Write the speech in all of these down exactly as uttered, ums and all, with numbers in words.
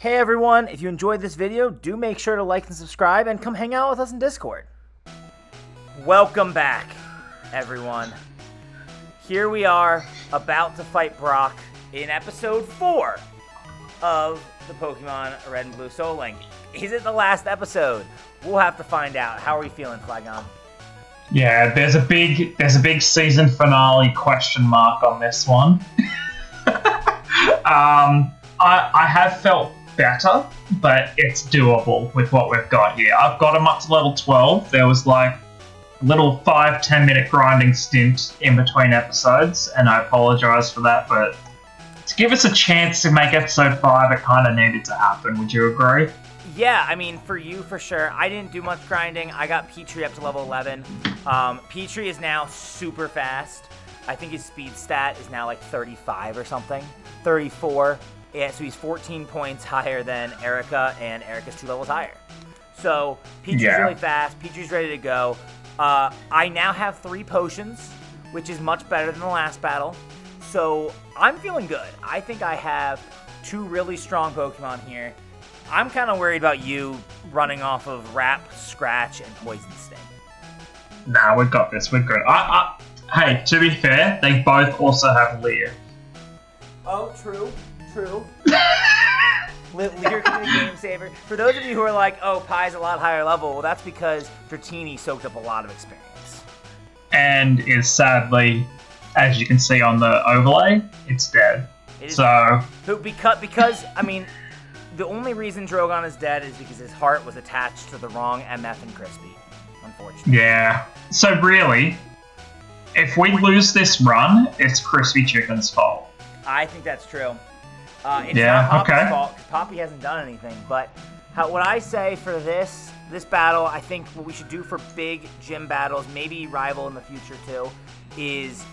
Hey everyone, if you enjoyed this video, do make sure to like and subscribe and come hang out with us in Discord. Welcome back, everyone. Here we are, about to fight Brock in episode four of the Pokemon Red and Blue Soul Link. Is it the last episode? We'll have to find out. How are we feeling, Flygon? Yeah, there's a big there's a big season finale question mark on this one. um, I, I have felt better, but it's doable with what we've got here. I've got him up to level twelve. There was like a little five, ten minute grinding stint in between episodes, and I apologize for that, but to give us a chance to make episode five, it kind of needed to happen. Would you agree? Yeah, I mean, for you, for sure. I didn't do much grinding. I got Petrie up to level eleven. Um, Petrie is now super fast. I think his speed stat is now like thirty-five or something, thirty-four. Yeah, so he's fourteen points higher than Erika, and Erika's two levels higher. So Petrie's yeah. really fast. Petrie's ready to go. Uh, I now have three potions, which is much better than the last battle. So I'm feeling good. I think I have two really strong Pokemon here. I'm kind of worried about you running off of Rap, Scratch, and Poison Sting. Nah, we've got this. We're good. I, I, hey, to be fair, they both also have Leer. Oh, true. True. Leer can be a game saver. For those of you who are like, oh, Pi's a lot higher level, well, that's because Dratini soaked up a lot of experience. And is sadly, as you can see on the overlay, it's dead. It so... Because, because, I mean, the only reason Drogon is dead is because his heart was attached to the wrong M F and Crispy, unfortunately. Yeah. So really, if we lose this run, it's Crispy Chicken's fault. I think that's true. Uh, it's yeah, not Poppy's okay. fault, because Poppy hasn't done anything, but how, what I say for this this battle, I think what we should do for big gym battles, maybe rival in the future too, is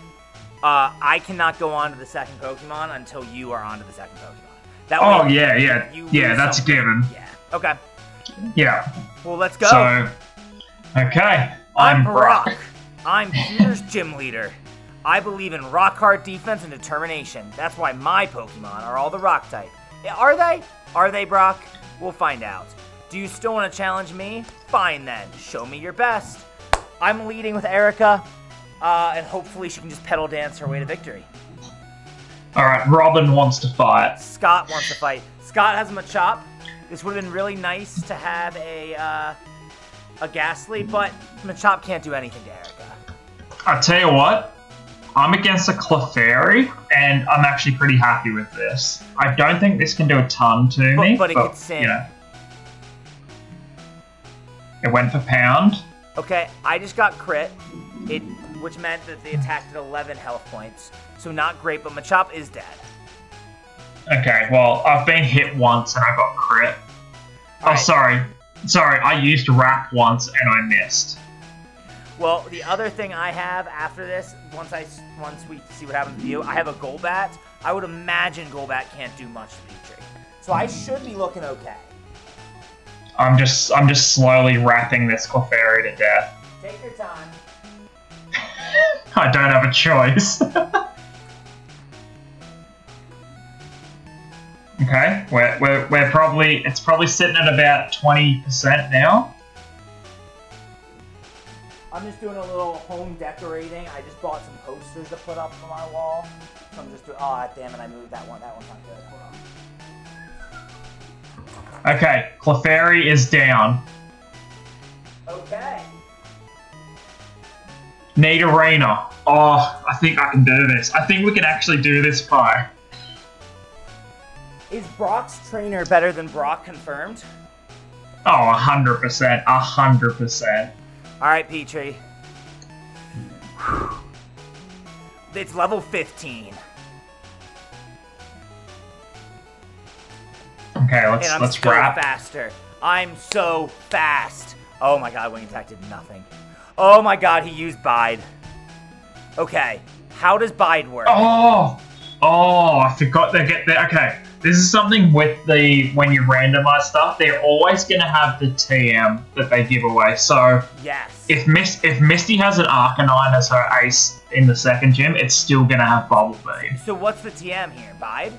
uh, I cannot go on to the second Pokemon until you are on to the second Pokemon. That oh, way, yeah, yeah. You yeah, that's something. a given. Yeah, okay. Yeah. Well, let's go. So, okay. I'm, I'm Brock. Brock. I'm Peter's gym leader. I believe in rock hard defense and determination. That's why my Pokemon are all the rock type. Are they? Are they, Brock? We'll find out. Do you still want to challenge me? Fine then. Show me your best. I'm leading with Erika, uh, and hopefully she can just pedal dance her way to victory. Alright, Robin wants to fight. Scott wants to fight. Scott has a Machop. This would have been really nice to have a, uh, a Ghastly, but Machop can't do anything to Erika. I tell you what. I'm against a Clefairy, and I'm actually pretty happy with this. I don't think this can do a ton to but, me, but, it but could sing. You know, it went for pound. Okay, I just got crit, it, which meant that they attacked at eleven health points. So not great, but Machop is dead. Okay, well, I've been hit once and I got crit. All oh, right. sorry. Sorry, I used Rap once and I missed. Well, the other thing I have after this, once I once we see what happens to you, I have a Golbat. I would imagine Golbat can't do much to Petrie, so I should be looking okay. I'm just I'm just slowly wrapping this Clefairy to death. Take your time. I don't have a choice. Okay, we're we're we're probably it's probably sitting at about twenty percent now. I'm just doing a little home decorating. I just bought some posters to put up on my wall. So I'm just doing, oh, damn it, I moved that one. That one's not good. Hold on. Okay, Clefairy is down. Okay. Need arena. Oh, I think I can do this. I think we can actually do this, Pi. Is Brock's trainer better than Brock confirmed? Oh, one hundred percent. one hundred percent. Alright, Petrie. Whew. It's level fifteen. Okay, let's and let's wrap. I'm so faster. I'm so fast. Oh my god, Wing Attack did nothing. Oh my god, he used Bide. Okay, how does Bide work? Oh! Oh, I forgot they get there. Okay, this is something with the when you randomize stuff, they're always going to have the T M that they give away. So yes, if Miss if Misty has an Arcanine as her ace in the second gym, it's still going to have Bubble Beam. So what's the T M here, Bide?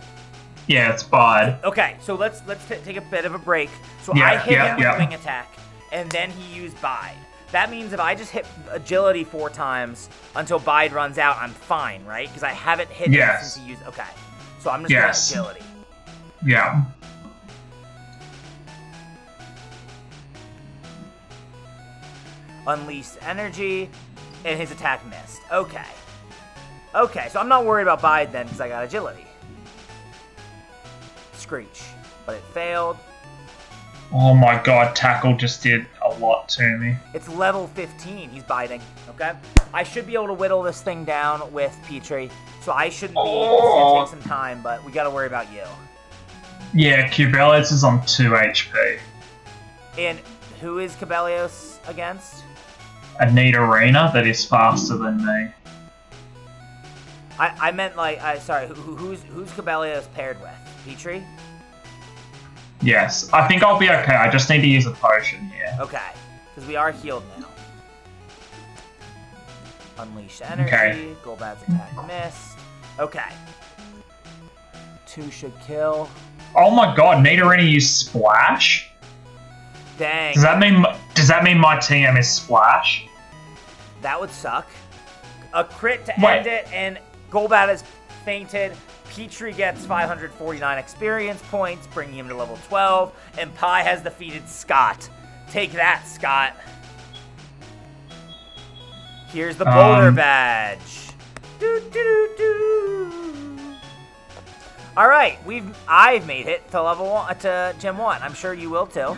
Yeah, it's Bod. Okay, so let's let's t take a bit of a break. So yeah, I hit yeah, him with yeah. Wing Attack, and then he used Bide. That means if I just hit Agility four times until Bide runs out, I'm fine, right? Because I haven't hit yes. him since he used... Okay, so I'm just yes. going Agility. Yeah. Unleashed Energy, and his attack missed. Okay. Okay, so I'm not worried about Bide then because I got Agility. Screech, but it failed. Oh my god, Tackle just did a lot to me. It's level fifteen, he's biting, okay? I should be able to whittle this thing down with Petrie, so I shouldn't be, oh. it's gonna take some time, but we gotta worry about you. Yeah, Cubelios is on two H P. And who is Cubelios against? I need Arena that is faster than me. I, I meant like, I, sorry, who, who's, who's Cubelios paired with? Petrie? Yes, I think I'll be okay. I just need to use a potion here. Okay, because we are healed now. Unleash Energy. Okay. Golbat's attack missed. Okay. Two should kill. Oh my god, Nidorina used Splash? Dang. Does that mean does that mean my T M is Splash? That would suck. A crit to Wait. end it, and Golbat has fainted. Petrie gets five hundred forty-nine experience points, bringing him to level twelve, and Pi has defeated Scott. Take that, Scott. Here's the Boulder um, Badge. Doo, doo, doo, doo. All right, we've I've made it to level one, to Gem One. I'm sure you will too.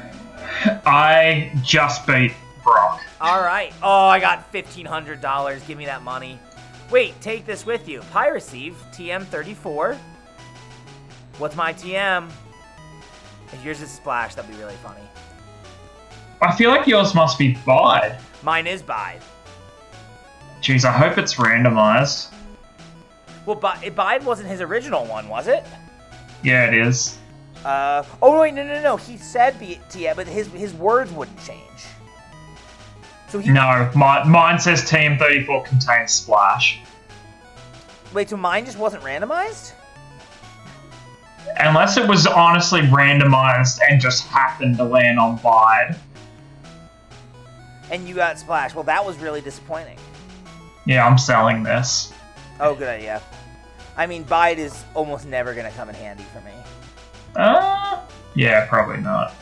I just beat Brock. All right. Oh, I got fifteen hundred dollars. Give me that money. Wait, take this with you. Pi receive T M thirty-four. What's my T M? If yours is Splash, that'd be really funny. I feel like yours must be Bide. Mine is Bide. Jeez, I hope it's randomized. Well, Bide wasn't his original one, was it? Yeah, it is. Uh, oh, wait, no, no, no. He said T M, but his, his words wouldn't change. So he... No, my, mine says T M thirty-four contains Splash. Wait, so mine just wasn't randomized? Unless it was honestly randomized and just happened to land on Bide. And you got Splash. Well, that was really disappointing. Yeah, I'm selling this. Oh, good idea. I mean, Bide is almost never going to come in handy for me. Uh, yeah, probably not.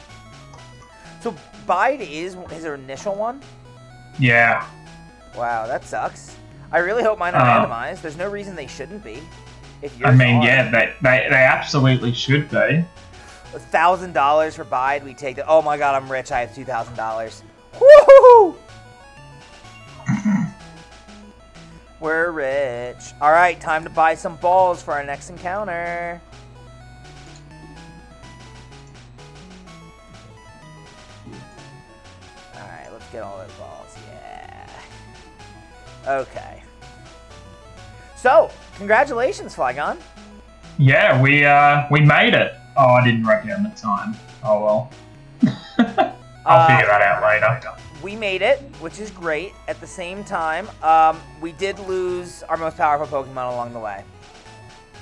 So Bide is his initial one? Yeah. Wow, that sucks. I really hope mine are uh, randomized. There's no reason they shouldn't be. If I mean, are. yeah, they, they they absolutely should be. A thousand dollars for Bide, we take that. Oh my god, I'm rich. I have two thousand dollars. Woohoo! We're rich. All right, time to buy some balls for our next encounter. All right, let's get all those balls. Okay. So, congratulations, Flygon. Yeah, we uh we made it. Oh, I didn't write down the time. Oh well. I'll uh, figure that out later. We made it, which is great. At the same time, um, we did lose our most powerful Pokemon along the way.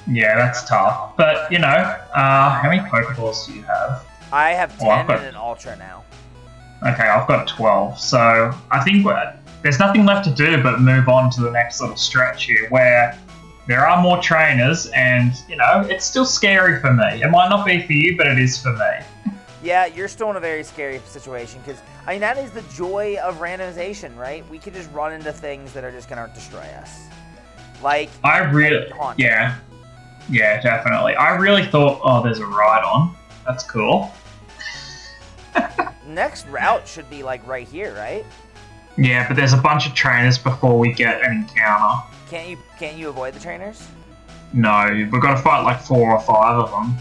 Yeah, that's tough. But you know, uh, how many Pokeballs do you have? I have ten oh, got... and an Ultra now. Okay, I've got twelve. So I think we're. There's nothing left to do but move on to the next little stretch here where there are more trainers and, you know, it's still scary for me. It might not be for you, but it is for me. Yeah, you're still in a very scary situation because, I mean, that is the joy of randomization, right? We could just run into things that are just going to destroy us. Like, I really, Haunter. yeah, yeah, definitely. I really thought, oh, there's a ride on. That's cool. Next route should be, like, right here, right? Yeah, but there's a bunch of trainers before we get an encounter. Can't you can't you avoid the trainers? No, we've got to fight like four or five of them.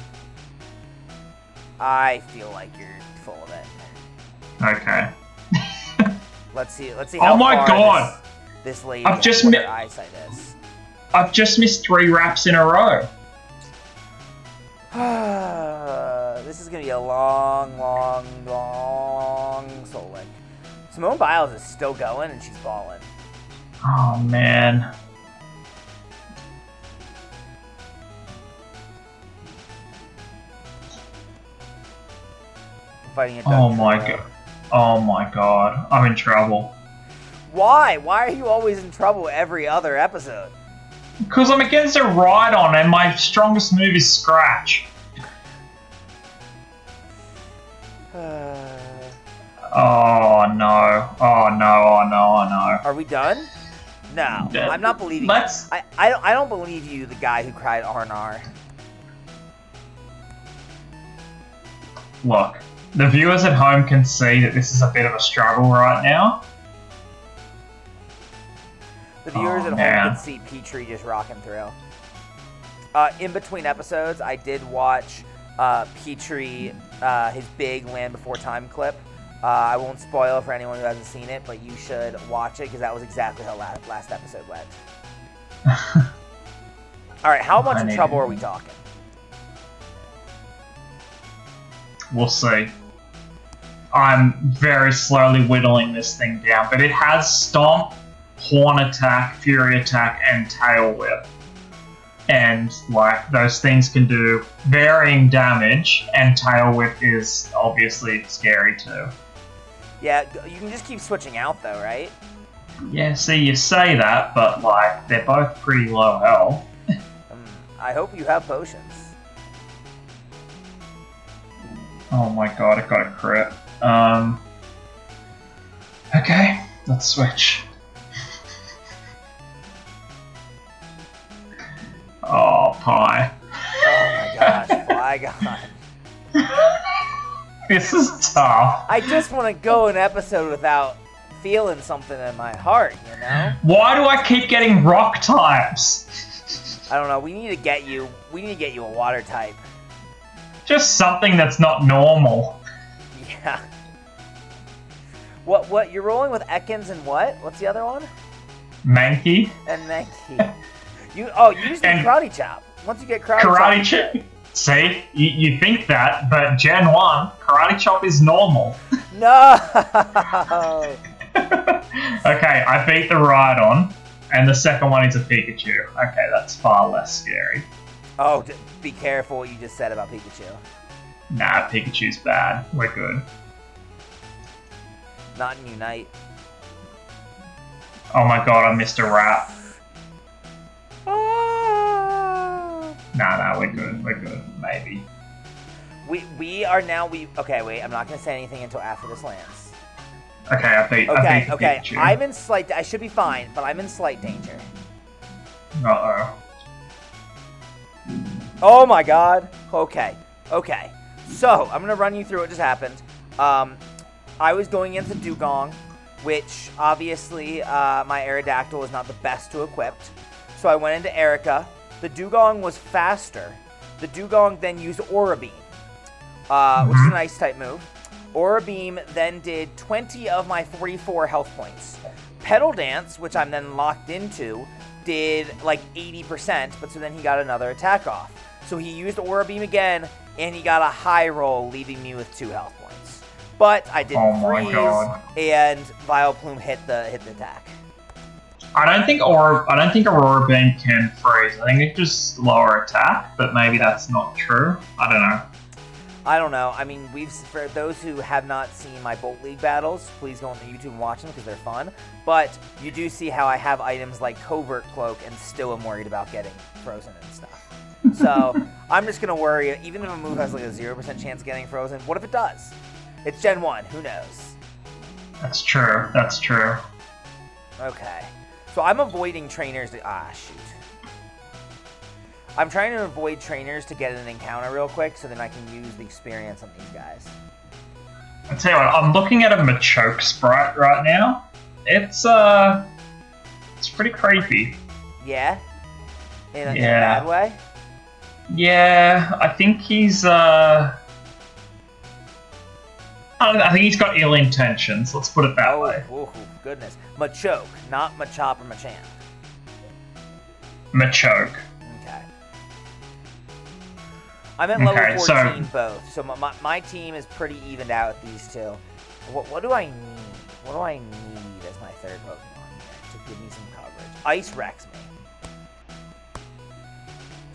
I feel like you're full of it. Okay. let's see. Let's see. How oh my far god! This, this lady. I've just missed. eyesight is. I've just missed three wraps in a row. This is gonna be a long, long, long soul link. Simone Biles is still going, and she's balling. Oh, man. fighting a duck. Oh my god. Oh my god. I'm in trouble. Why? Why are you always in trouble every other episode? Because I'm against a Rhydon and my strongest move is Scratch. Uh... Oh no. Oh no, oh no, oh no. Are we done? No, yeah. I'm not believing Let's... you. I, I, don't, I don't believe you, the guy who cried R and R. Look, the viewers at home can see that this is a bit of a struggle right now. The viewers oh, at man. home can see Petrie just rocking through. Uh, in between episodes, I did watch uh, Petrie, uh, his big Land Before Time clip. Uh, I won't spoil for anyone who hasn't seen it, but you should watch it because that was exactly how la last episode went. All right, how much in trouble are we talking? We'll see. I'm very slowly whittling this thing down, but it has Stomp, Horn Attack, Fury Attack, and Tail Whip. And, like, those things can do varying damage, and Tail Whip is obviously scary too. Yeah, you can just keep switching out though, right? Yeah, see, you say that, but like, they're both pretty low health. um, I hope you have potions. Oh my god, I got a crit. Um, okay, let's switch. Oh, pie. Oh my gosh, Flygon. This is tough. I just want to go an episode without feeling something in my heart, you know? Why do I keep getting rock types? I don't know. We need to get you. We need to get you a water type. Just something that's not normal. Yeah. What? What? You're rolling with Ekans and what? What's the other one? Mankey. And Mankey. You. Oh, you just need Karate Chop. Once you get Karate, karate Chop. Ch See, you, you think that, but Gen One Karate Chop is normal. No. Okay, I beat the Rhydon, and the second one is a Pikachu. Okay, that's far less scary. Oh, d be careful what you just said about Pikachu. Nah, Pikachu's bad. We're good. Not in Unite. Oh my god, I missed a rap. Oh. Nah, nah, we're good. We're good. Maybe. We we are now... we Okay, wait. I'm not going to say anything until after this lands. Okay, I beat, okay, I beat okay. Pikachu. Okay, I'm in slight... I should be fine, but I'm in slight danger. Uh-oh. Oh my god. Okay. Okay. So, I'm going to run you through what just happened. Um, I was going into Dewgong, which, obviously, uh, my Aerodactyl is not the best to equip. So I went into Erika. The Dewgong was faster. The Dewgong then used Aura Beam, uh, which is an Ice-type move. Aura Beam then did twenty of my forty-four health points. Petal Dance, which I'm then locked into, did like eighty percent, but so then he got another attack off. So he used Aura Beam again, and he got a high roll, leaving me with two health points. But I didn't oh freeze, God. and Vileplume hit the hit the attack. I don't think Aura I don't think Aurora Beam can freeze. I think it's just lower attack, but maybe that's not true. I don't know. I don't know. I mean, we've for those who have not seen my Bolt League battles, please go on YouTube and watch them because they're fun. But you do see how I have items like Covert Cloak and still am worried about getting frozen and stuff. So I'm just gonna worry. Even if a move has like a zero percent chance of getting frozen, what if it does? It's Gen One. Who knows? That's true. That's true. Okay. So I'm avoiding trainers. That, ah, shoot. I'm trying to avoid trainers to get an encounter real quick so then I can use the experience on these guys. I tell you what, I'm looking at a Machoke sprite right now. It's, uh... It's pretty creepy. Yeah? In a, yeah. in a bad way? Yeah, I think he's, uh... I don't know, I think he's got ill intentions, let's put it that oh, way. Oh, goodness. Machoke, not Machop or Machamp. Machoke. I'm at level okay, fourteen so, both, so my, my team is pretty evened out with these two. What, what do I need? What do I need as my third Pokemon here to give me some coverage? Ice wrecks me.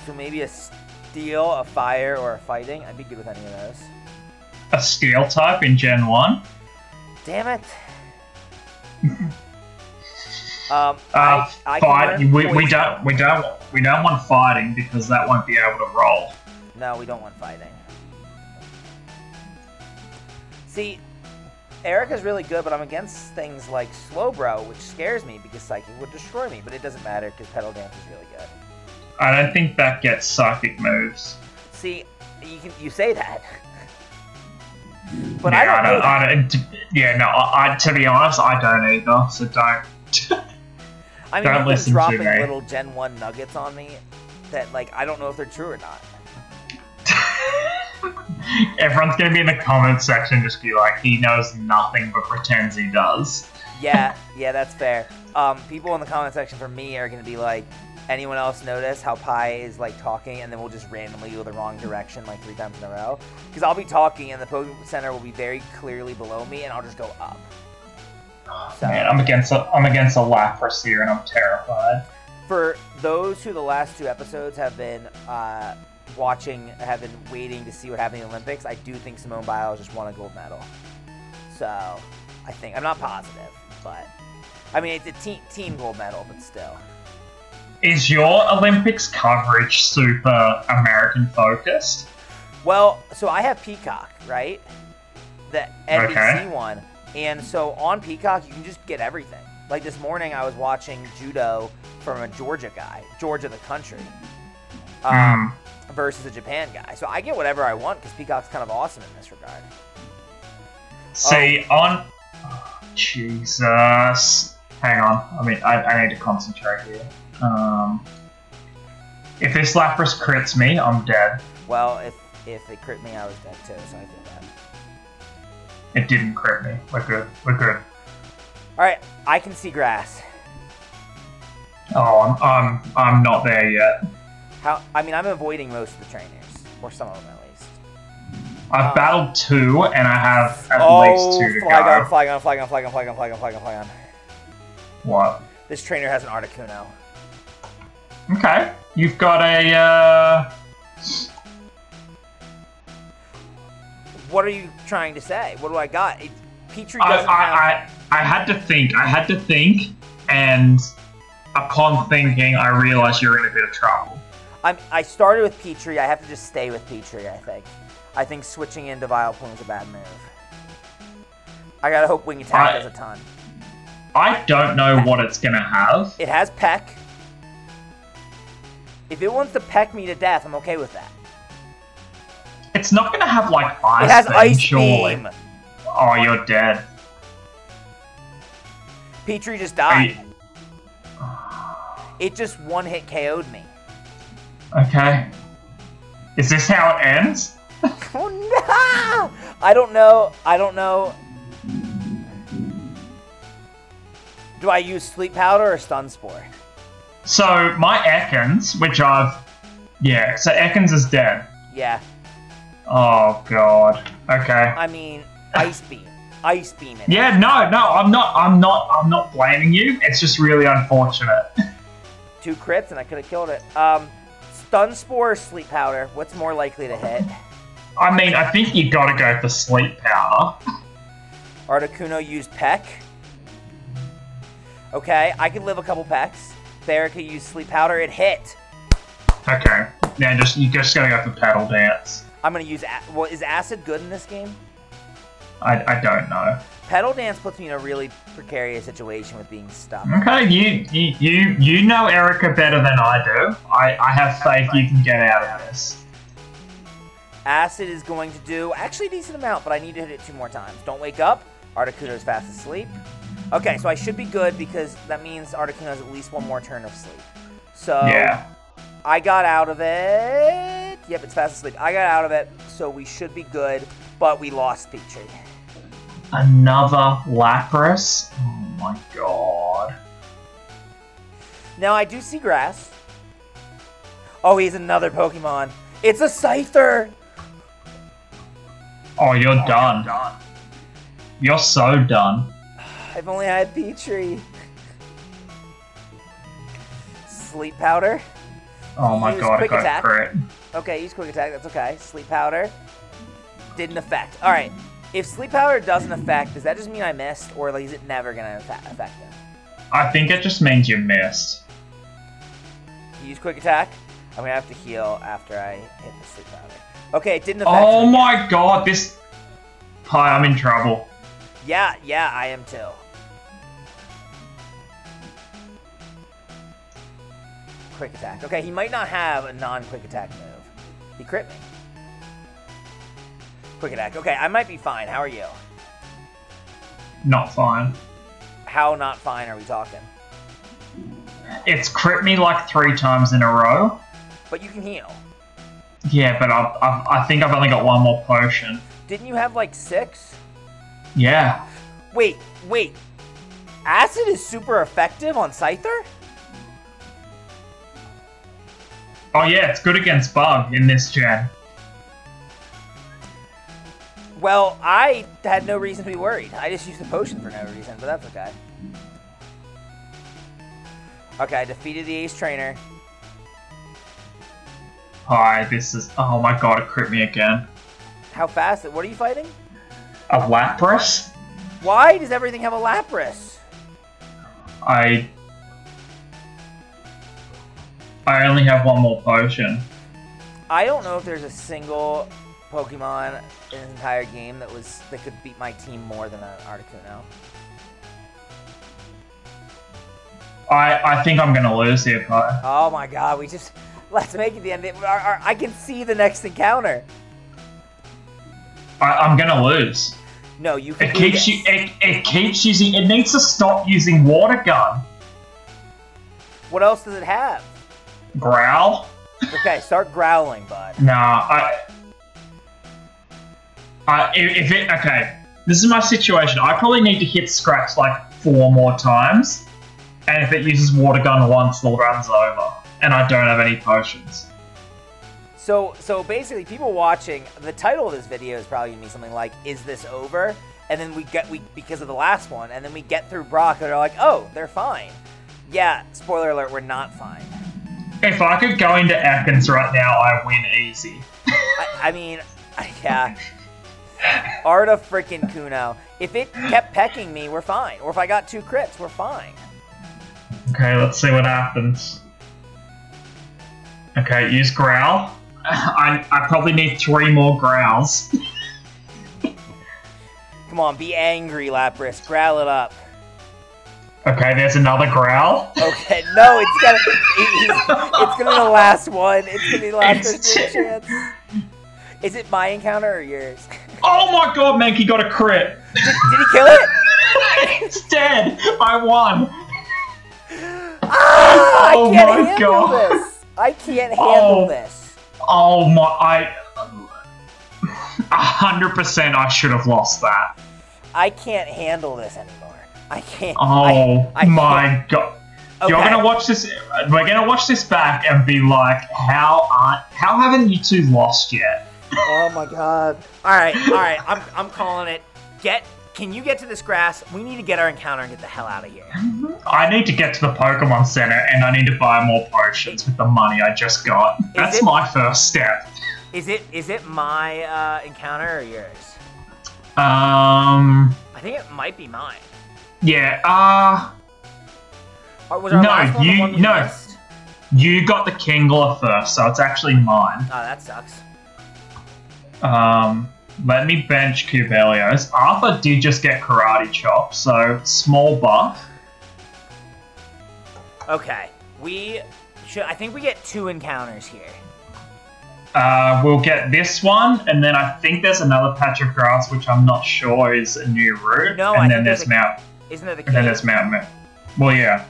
So maybe a Steel, a Fire, or a Fighting. I'd be good with any of those. a Steel type in Gen one. Damn it. um, uh, I, I fight. We, we don't. We don't. We don't want fighting because that won't be able to roll. No, we don't want fighting. See, Erika's really good, but I'm against things like Slowbro, which scares me because Psychic would destroy me. But it doesn't matter because Petal Dance is really good. I don't think that gets Psychic moves. See, you can, you say that. But yeah, I don't, I don't, I don't yeah, no, I, I, to be honest, I don't either, so don't. I mean, don't listen dropping to me. Little Gen one nuggets on me that, like, I don't know if they're true or not. Everyone's gonna be in the comment section just be like, he knows nothing but pretends he does. Yeah, yeah, that's fair. Um, people in the comment section for me are gonna be like, anyone else notice how Pi is like talking and then we'll just randomly go the wrong direction like three times in a row? Because I'll be talking and the Pokemon Center will be very clearly below me and I'll just go up. So, man, I'm against, a, I'm against a Lapras here and I'm terrified. For those who the last two episodes have been uh, watching, have been waiting to see what happened in the Olympics, I do think Simone Biles just won a gold medal. So, I think, I'm not positive, but, I mean, it's a te team gold medal, but still. Is your Olympics coverage super American-focused? Well, so I have Peacock, right? The N B C okay. one. And so on Peacock, you can just get everything. Like this morning, I was watching judo from a Georgia guy, Georgia the country, um, mm. versus a Japan guy. So I get whatever I want because Peacock's kind of awesome in this regard. See, oh. on... Oh, Jesus. Hang on. I mean, I, I need to concentrate here. Um, if this Lapras crits me, I'm dead. Well, if if it crit me, I was dead too, so I feel bad. It didn't crit me. We're good. We're good. Alright, I can see grass. Oh, I'm, I'm, I'm not there yet. How? I mean, I'm avoiding most of the trainers. Or some of them, at least. I've um, battled two, and I have at oh, least two to go. Oh, Flygon, Flygon, Flygon, Flygon, Flygon, Flygon, Flygon, Flygon. What? This trainer has an Articuno. Okay, you've got a, uh... What are you trying to say? What do I got? It, Petrie doesn't I, I, have... I, I had to think, I had to think, and upon thinking, I realized you're in a bit of trouble. I'm, I started with Petrie, I have to just stay with Petrie, I think. I think switching into Vileplume is a bad move. I gotta hope Wing Attack I, does a ton. I don't know Peck. What it's gonna have. It has Peck. If it wants to peck me to death, I'm okay with that. It's not gonna have like ice. It has beam, ice surely. Beam. Oh, you're dead. Petrie just died. You... It just one hit K O'd me. Okay. Is this how it ends? Oh no! I don't know. I don't know. Do I use Sleep Powder or Stun Spore? So, my Ekans, which I've... Yeah, so Ekans is dead. Yeah. Oh, God. Okay. I mean, Ice Beam. Ice Beam. It yeah, is. no, no, I'm not, I'm not, I'm not blaming you. It's just really unfortunate. Two crits and I could have killed it. Um, Stun Spore or Sleep Powder? What's more likely to hit? I mean, I think you gotta go for Sleep Powder. Articuno used Peck. Okay, I could live a couple Pecks. Erika used Sleep Powder, it hit. Okay, now just you just gotta go for Petal Dance. I'm gonna use. Well, is Acid good in this game? I I don't know. Petal Dance puts me in a really precarious situation with being stuck. Okay, you you you, you know Erika better than I do. I I have faith you can get out of this. Acid is going to do actually a decent amount, but I need to hit it two more times. Don't wake up. Articuno's fast asleep. Okay, so I should be good because that means Articuno has at least one more turn of sleep. So yeah. I got out of it. Yep, it's fast asleep. I got out of it, so we should be good, but we lost Petrie. Another Lapras? Oh my god. Now I do see grass. Oh, he's another Pokemon. It's a Scyther! Oh, you're oh, done. I'm done. You're so done. I've only had Petrie. Sleep Powder. Oh my use god, quick I got attack. Crit. Okay, use Quick Attack, that's okay. Sleep Powder. didn't affect. All right. If Sleep Powder doesn't affect, does that just mean I missed, or like, is it never gonna affect him? I think it just means you missed. Use Quick Attack. I'm gonna have to heal after I hit the Sleep Powder. Okay, it didn't affect. Oh me. my god, this. Hi, I'm in trouble. Yeah, yeah, I am too. Quick Attack. Okay, he might not have a non-Quick Attack move. He crit me. Quick Attack. Okay, I might be fine. How are you? Not fine. How not fine are we talking? It's crit me like three times in a row. But you can heal. Yeah, but I've, I've, I think I've only got one more potion. Didn't you have like six? Yeah. Wait, wait. Acid is super effective on Scyther? Oh yeah, it's good against Bug in this gen. Well, I had no reason to be worried. I just used the potion for no reason, but that's okay. Okay, I defeated the Ace Trainer. Hi, this is... Oh my god, it crit me again. How fast? What are you fighting? A Lapras? Why does everything have a Lapras? I... I only have one more potion. I don't know if there's a single Pokemon in this entire game that was that could beat my team more than an Articuno. I I think I'm gonna lose here, Pi. Oh my god, we just let's make it the end. Our, our, I can see the next encounter. I, I'm gonna lose. No, you. Can it keeps you. It, it keeps using. It needs to stop using Water Gun. What else does it have? Growl. Okay, start growling, bud. Nah, I. Uh, if it, okay, this is my situation. I probably need to hit Scratch like four more times, and if it uses Water Gun once, the run's over, and I don't have any potions. So, so basically, people watching, the title of this video is probably gonna be something like "Is this over?" And then we get we because of the last one, and then we get through Brock, and they're like, "Oh, they're fine." Yeah, spoiler alert, we're not fine. If I could go into Ekans right now, I win easy. I, I mean, yeah. Arta freaking Kuno. If it kept pecking me, we're fine. Or if I got two crits, we're fine. Okay, let's see what happens. Okay, use Growl. I, I probably need three more Growls. Come on, be angry, Lapras. Growl it up. Okay, there's another Growl. Okay, no, it's gonna, it's gonna be the last one. It's gonna be the last chance. Is it my encounter or yours? Oh my god, Mankey got a crit! Did, did he kill it? It's dead! I won! Ah, oh I can't my handle god. this! I can't handle oh, this. Oh my... I... one hundred percent I should have lost that. I can't handle this anymore. I can't... Oh I, I my can't. god. Okay. You're gonna watch this... We're gonna watch this back and be like, how aren't... How haven't you two lost yet? Oh my god. Alright, alright, I'm I'm calling it. Get can you get to this grass? We need to get our encounter and get the hell out of here. I need to get to the Pokemon Center and I need to buy more potions with the money I just got. Is That's it, my first step. Is it is it my uh, encounter or yours? Um I think it might be mine. Yeah, uh or was our No, last one you the one we no missed? You got the Kingler first, so it's actually mine. Oh, that sucks. Um, let me bench Cubelios. Arthur did just get Karate Chop, so small buff. Okay, we should. I think we get two encounters here. Uh, we'll get this one, and then I think there's another patch of grass, which I'm not sure is a new route. No, and I then think there's, there's a, Mount. Isn't there the? And then there's Mount Moo. Well, yeah,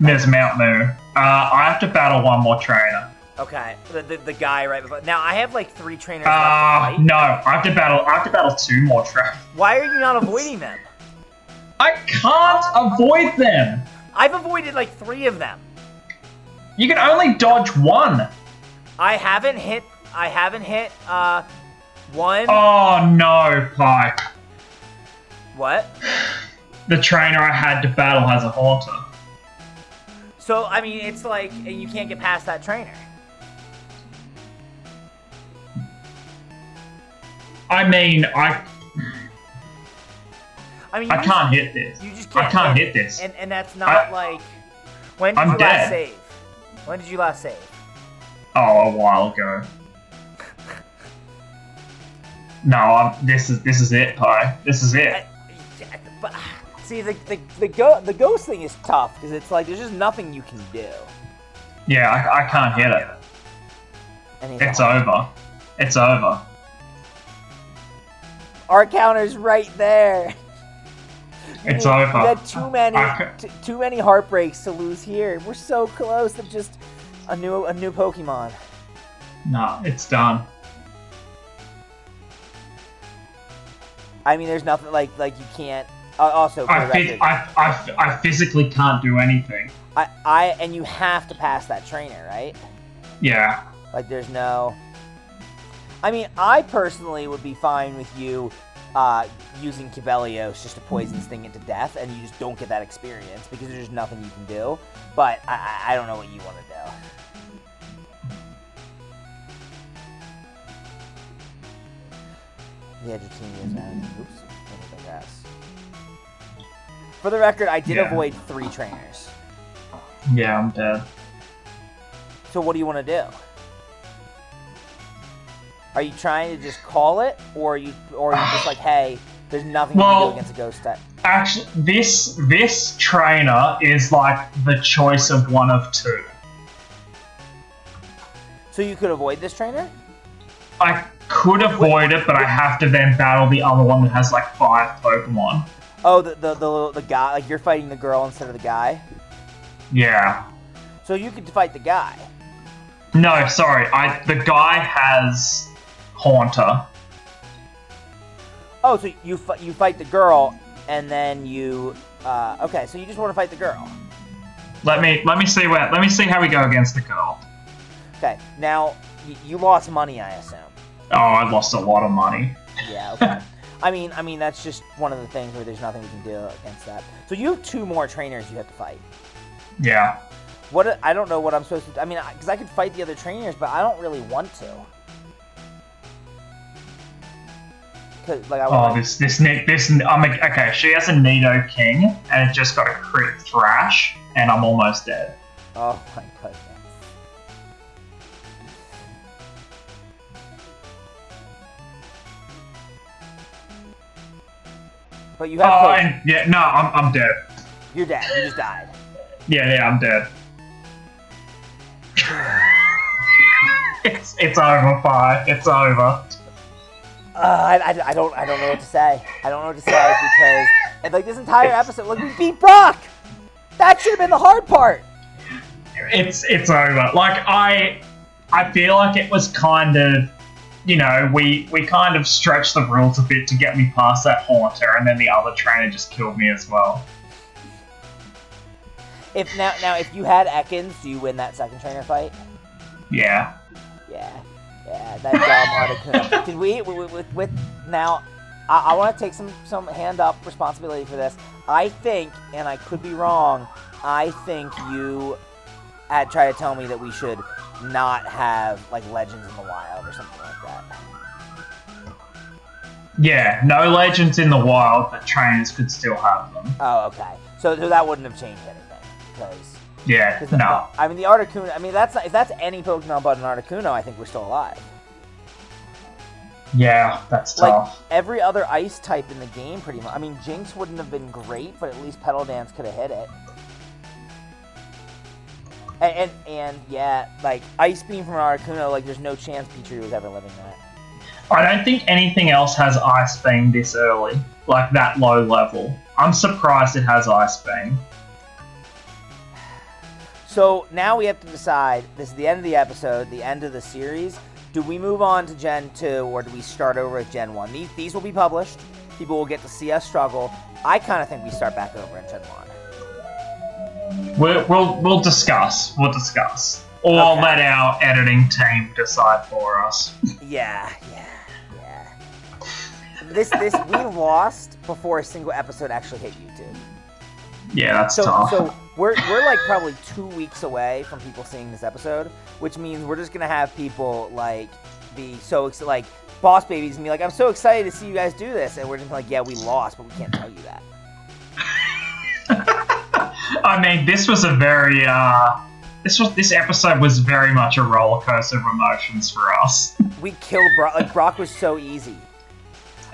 there's Mount Moo. Uh, I have to battle one more trainer. Okay, the, the the guy right before. Now I have like three trainers. Ah, uh, no, I have to battle. I have to battle two more trainers. Why are you not avoiding them? I can't avoid them. I've avoided like three of them. You can only dodge one. I haven't hit. I haven't hit. Uh, one. Oh no, Pike. What? The trainer I had to battle has a Haunter. So I mean, it's like you can't get past that trainer. I mean, I... I mean, I just, can't hit this. You just can't I can't hit, hit this. And, and that's not I, like... When did I'm you dead. last save? When did you last save? Oh, a while ago. No, I'm, this is this is it, Pi. This is it. I, yeah, but, see, the the the, go, the ghost thing is tough because it's like there's just nothing you can do. Yeah, I, I can't hit it. Anything. It's over. It's over. Our counter's right there. It's over. We had too many t too many heartbreaks to lose here. We're so close to just a new a new Pokemon. Nah, it's done. I mean, there's nothing like like you can't. Uh, also, I, I, I, I physically can't do anything. I, I and you have to pass that trainer, right? Yeah. Like there's no. I mean, I personally would be fine with you uh, using Cubelios just to poison Sting it to death, and you just don't get that experience because there's nothing you can do. But I, I don't know what you want to do. The Agility is out. Oops, I guess. For the record, I did yeah. avoid three trainers. Yeah, I'm dead. So what do you want to do? Are you trying to just call it, or are you, or are you just like, hey, there's nothing well, you can do against a ghost type? Actually, this this trainer is like the choice of one of two. So you could avoid this trainer? I could avoid it, but I have to then battle the other one that has like five Pokemon. Oh, the the the, the guy, like you're fighting the girl instead of the guy? Yeah. So you could fight the guy. No, sorry, I the guy has Haunter. Oh, so you you fight the girl and then you uh, okay, so you just want to fight the girl. Let me let me see where let me see how we go against the girl. Okay, now you lost money, I assume. Oh, I lost a lot of money. Yeah, okay. I mean, I mean that's just one of the things where there's nothing we can do against that. So you have two more trainers you have to fight. Yeah. What? I don't know what I'm supposed to do. I mean, because I could fight the other trainers, but I don't really want to. Cause, like, I oh, this, this, this, I'm a, okay, she has a Nido King, and it just got a crit thrash, and I'm almost dead. Oh my goodness. But you have oh, and, yeah, no, I'm, I'm dead. You're dead. You just died. Yeah, yeah, I'm dead. it's it's over, Pi. It's over. Uh, I, I, I don't I don't know what to say. I don't know what to say because and, like this entire it's, episode, like we beat Brock. That should have been the hard part. It's it's over. Like I I feel like it was kind of. You know, we, we kind of stretched the rules a bit to get me past that Haunter, and then the other trainer just killed me as well. If now, now if you had Ekans, do you win that second trainer fight? Yeah. Yeah. Yeah, that's dumb Articuno. Did we, with, with, with now, I, I want to take some, some hand-up responsibility for this. I think, and I could be wrong, I think you had tried to tell me that we should not have, like, Legends in the Wild or something like that. Yeah, no Legends in the Wild, but trainers could still have them. Oh, okay. So, so that wouldn't have changed anything. Cause, yeah, cause no. The, I mean, the Articuno, I mean, that's not, if that's any Pokemon but an Articuno, I think we're still alive. Yeah, that's tough. Like, every other ice type in the game, pretty much. I mean, Jinx wouldn't have been great, but at least Petal Dance could have hit it. And, and, and, yeah, like, Ice Beam from Articuno, like, there's no chance Petrie was ever living that. I don't think anything else has Ice Beam this early, like, that low level. I'm surprised it has Ice Beam. So, now we have to decide, this is the end of the episode, the end of the series, do we move on to Gen two, or do we start over at Gen one? These, these will be published, people will get to see us struggle. I kind of think we start back over in Gen one. We'll, we'll we'll discuss. We'll discuss, or okay. Let our editing team decide for us. Yeah, yeah, yeah. This this we lost before a single episode actually hit YouTube. Yeah, that's so, tough. So we're we're like probably two weeks away from people seeing this episode, which means we're just gonna have people like be so excited, like boss babies and be like, I'm so excited to see you guys do this. And we're just like, yeah, we lost, but we can't tell you that. I mean, this was a very, uh, this was this episode was very much a roller coaster of emotions for us. We killed Brock. Like, Brock was so easy.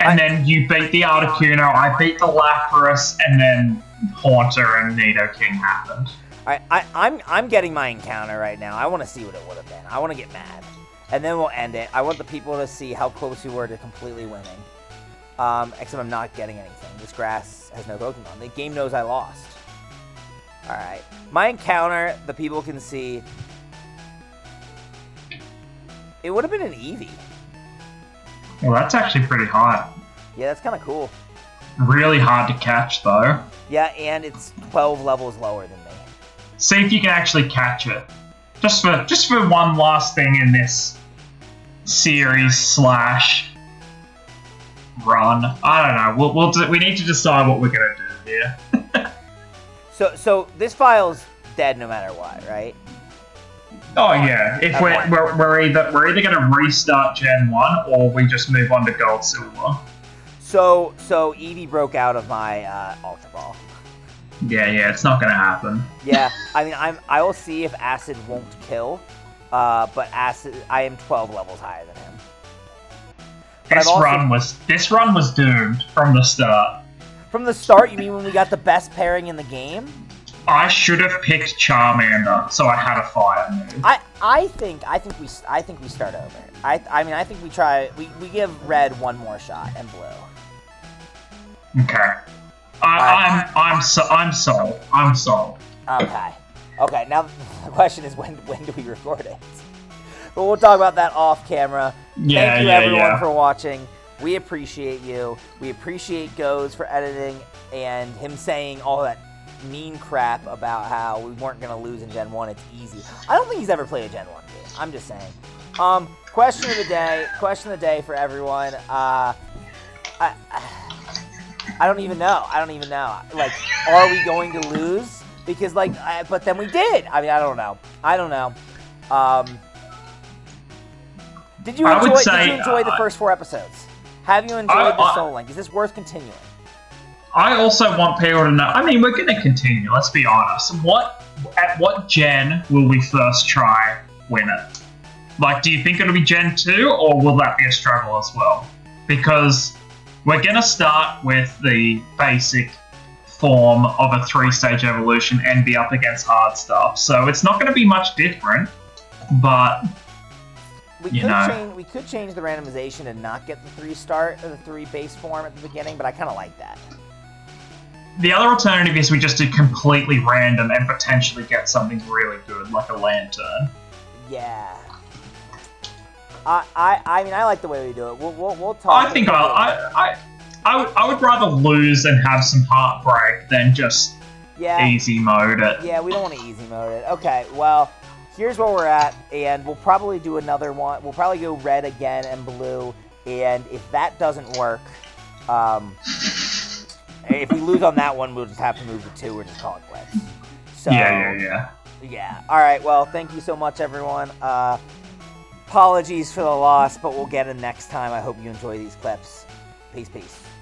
And I, then you beat the Articuno, I beat the Lapras, and then Haunter and Nidoking happened. Alright, I'm I'm getting my encounter right now. I want to see what it would have been. I want to get mad. And then we'll end it. I want the people to see how close we were to completely winning. Um, except I'm not getting anything. This grass has no Pokemon. The game knows I lost. Alright. My encounter, the people can see. It would have been an Eevee. Well, that's actually pretty hot. Yeah, that's kind of cool. Really hard to catch, though. Yeah, and it's twelve levels lower than me. See if you can actually catch it. Just for just for one last thing in this series slash run. I don't know. We'll we'll do, we need to decide what we're gonna do here. so so this file's dead no matter what, right? Oh yeah. If we're, we're we're either we're either gonna restart Gen one or we just move on to Gold Silver. So so Eevee broke out of my uh, Ultra Ball. Yeah, yeah, it's not gonna happen. Yeah, I mean, I'm I will see if Acid won't kill, uh, but Acid, I am twelve levels higher than him. But this also, run was this run was doomed from the start. From the start, you mean when we got the best pairing in the game? I should have picked Charmander, so I had a fire move. I I think I think we I think we start over. I I mean I think we try we we give Red one more shot and Blue. Okay. I, I'm I'm so I'm sold. I'm sold. Okay, okay. Now the question is, when when do we record it? But we'll talk about that off camera. Yeah, Thank you yeah, everyone yeah. for watching. We appreciate you. We appreciate Goes for editing and him saying all that mean crap about how we weren't gonna lose in Gen one. It's easy. I don't think he's ever played a Gen one game. I'm just saying. Um, question of the day. Question of the day for everyone. Uh, I. I I don't even know. I don't even know. Like, are we going to lose? Because, like, I, but then we did. I mean, I don't know. I don't know. Um, did you enjoy, say, did you enjoy uh, the first four episodes? Have you enjoyed I, the Soul Link? Is this worth continuing? I also want people to know. I mean, we're going to continue. Let's be honest. What At what gen will we first try win it? Like, do you think it'll be Gen two, or will that be a struggle as well? Because we're going to start with the basic form of a three-stage evolution and be up against hard stuff. So it's not going to be much different, but, we you could know. Change, we could change the randomization and not get the three start or the three base form at the beginning, but I kind of like that. The other alternative is we just do completely random and potentially get something really good, like a Lantern. Yeah. I, I, I mean, I like the way we do it. We'll, we'll, we'll talk. I think I'll, I, I, I, I would rather lose and have some heartbreak than just yeah. easy mode it. Yeah, we don't want to easy mode it. Okay, well, here's where we're at, and we'll probably do another one. We'll probably go Red again and Blue, and if that doesn't work, um, if we lose on that one, we'll just have to move to two or just call it quits. So, yeah, yeah, yeah. Yeah. All right. Well, thank you so much, everyone. Uh. Apologies for the loss, but we'll get them next time. I hope you enjoy these clips. Peace, peace.